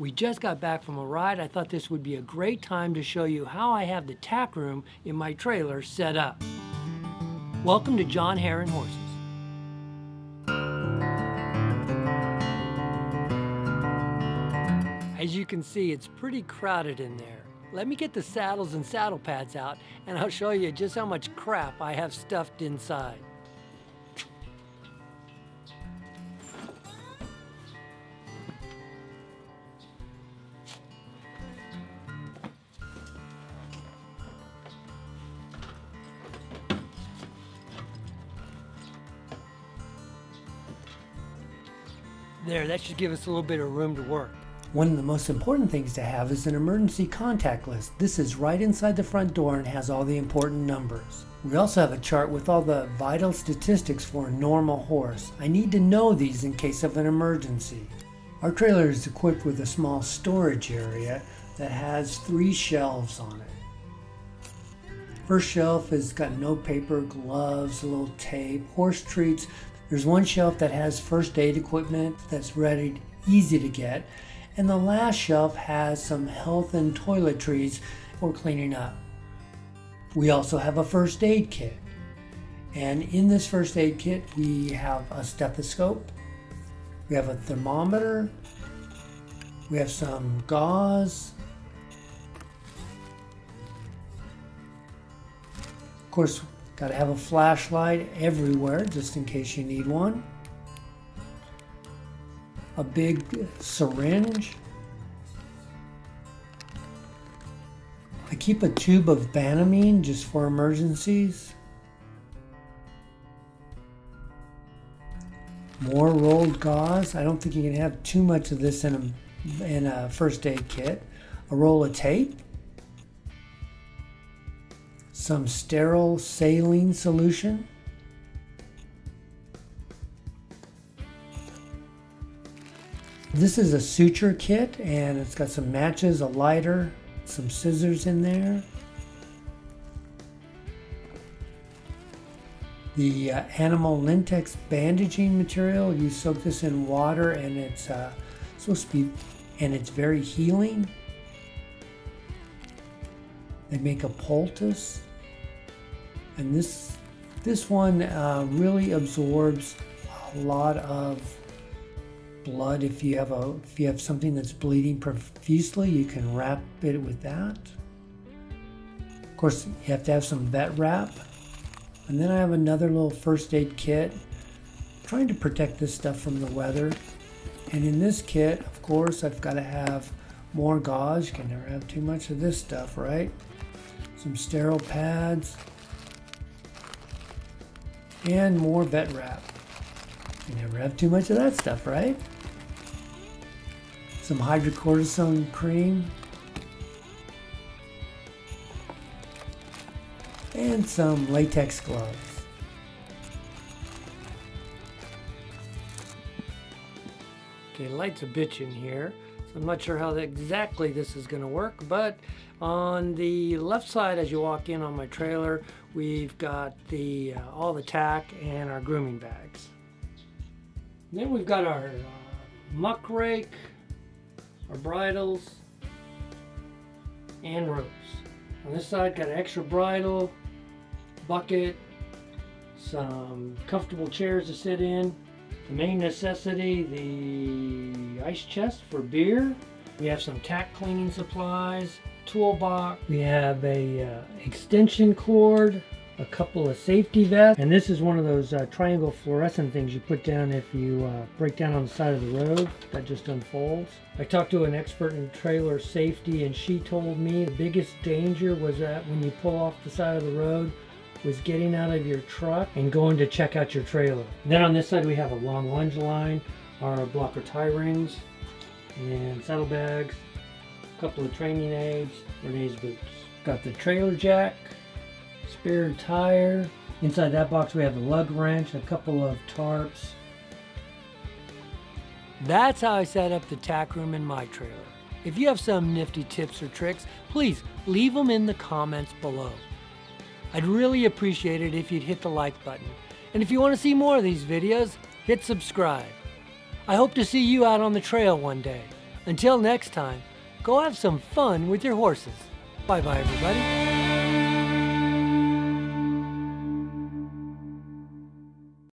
We just got back from a ride. I thought this would be a great time to show you how I have the tack room in my trailer set up. Welcome to John Hare and Horses. As you can see, it's pretty crowded in there. Let me get the saddles and saddle pads out and I'll show you just how much crap I have stuffed inside. There, that should give us a little bit of room to work. One of the most important things to have is an emergency contact list. This is right inside the front door and has all the important numbers. We also have a chart with all the vital statistics for a normal horse. I need to know these in case of an emergency. Our trailer is equipped with a small storage area that has 3 shelves on it. First shelf has got no paper, gloves, a little tape, horse treats. There's one shelf that has first aid equipment that's ready, easy to get, and the last shelf has some health and toiletries for cleaning up. We also have a first aid kit, and in this first aid kit we have a stethoscope, we have a thermometer, we have some gauze. Of course, got to have a flashlight everywhere just in case you need one. A big syringe. I keep a tube of Banamine just for emergencies. More rolled gauze. I don't think you can have too much of this in a first aid kit. A roll of tape. Some sterile saline solution, this is a suture kit and it's got some matches, a lighter, some scissors in there, the animal lintex bandaging material. You soak this in water and it's supposed to be, and it's very healing. They make a poultice. And this one really absorbs a lot of blood. If you have something that's bleeding profusely, you can wrap it with that. Of course, you have to have some VetWrap. And then I have another little first aid kit, trying to protect this stuff from the weather. And in this kit, of course, I've got to have more gauze. You can never have too much of this stuff, right? Some sterile pads. And more VetWrap. You never have too much of that stuff, right? Some hydrocortisone cream. And some latex gloves. Okay, light's a bitch in here. So I'm not sure how exactly this is going to work, but on the left side as you walk in on my trailer, we've got the all the tack and our grooming bags. And then we've got our muck rake, our bridles, and ropes. On this side, got an extra bridle, bucket, some comfortable chairs to sit in, the main necessity, the ice chest for beer. We have some tack cleaning supplies, toolbox. We have a extension cord, a couple of safety vests, and this is one of those triangle fluorescent things you put down if you break down on the side of the road. That just unfolds. I talked to an expert in trailer safety and she told me the biggest danger was that when you pull off the side of the road, was getting out of your truck and going to check out your trailer. And then on this side we have a long lunge line, our blocker tie rings, and saddlebags, a couple of training aids, Renee's boots. Got the trailer jack, spare tire. Inside that box we have a lug wrench, a couple of tarps. That's how I set up the tack room in my trailer. If you have some nifty tips or tricks, please leave them in the comments below. I'd really appreciate it if you'd hit the like button. And if you want to see more of these videos, hit subscribe. I hope to see you out on the trail one day. Until next time, go have some fun with your horses. Bye-bye, everybody.